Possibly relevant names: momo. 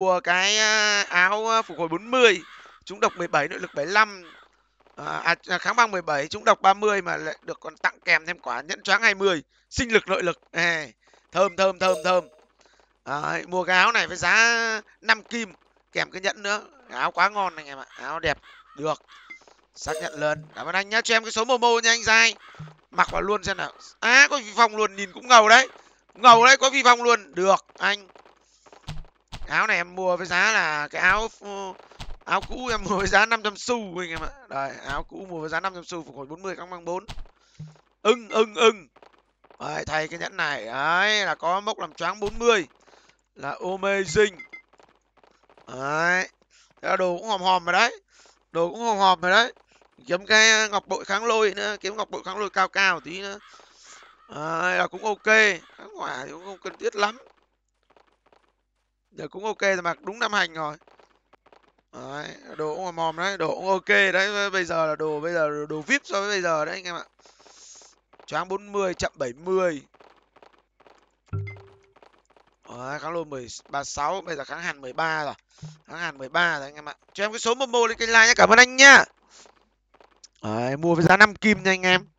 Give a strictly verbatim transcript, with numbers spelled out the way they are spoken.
mua cái áo phục hồi bốn mươi, trúng độc mười bảy, nội lực bảy mươi lăm, à, à, kháng băng mười bảy, trúng độc ba mươi mà lại được còn tặng kèm thêm quả nhẫn choáng hai mươi, sinh lực nội lực. À, thơm thơm thơm thơm. À, mua cái áo này với giá năm kim kèm cái nhẫn nữa. Áo quá ngon anh em ạ, áo đẹp được. Xác nhận lên. Cảm ơn anh nhá, cho em cái số Momo nha anh Giai. Mặc vào luôn xem nào. À, có vi phong luôn, nhìn cũng ngầu đấy. Ngầu đấy, có vi phong luôn. Được anh. Áo này em mua với giá là cái áo áo cũ em mua với giá năm trăm xu anh em ạ. Đấy, áo cũ mua với giá năm trăm xu, phục hồi bốn mươi, kháng băng bốn. Ưng ưng ưng. Đấy, thay cái nhẫn này. Đấy, là có mốc làm choáng bốn mươi. Là amazing. Đấy. Thế là đồ cũng hòm hòm rồi đấy. Đồ cũng hòm hòm rồi đấy. Kiếm cái ngọc bội kháng lôi nữa, kiếm ngọc bội kháng lôi cao cao tí nữa. À, là cũng ok, kháng hỏa thì cũng không cần thiết lắm. Giờ cũng ok rồi, mặc đúng năm hành rồi. Đấy, đồ cũng mòm đấy, đồ cũng ok đấy, bây giờ là đồ bây giờ là đồ víp so với bây giờ đấy anh em ạ. Choáng bốn mươi, chậm bảy mươi. Đấy, kháng lôi mười ba sáu, bây giờ kháng hàn mười ba rồi. Kháng hàn mười ba rồi anh em ạ. Cho em cái số Momo lên kênh like nhé, cảm ơn anh nhá. Đấy, mua với giá năm kim nha anh em.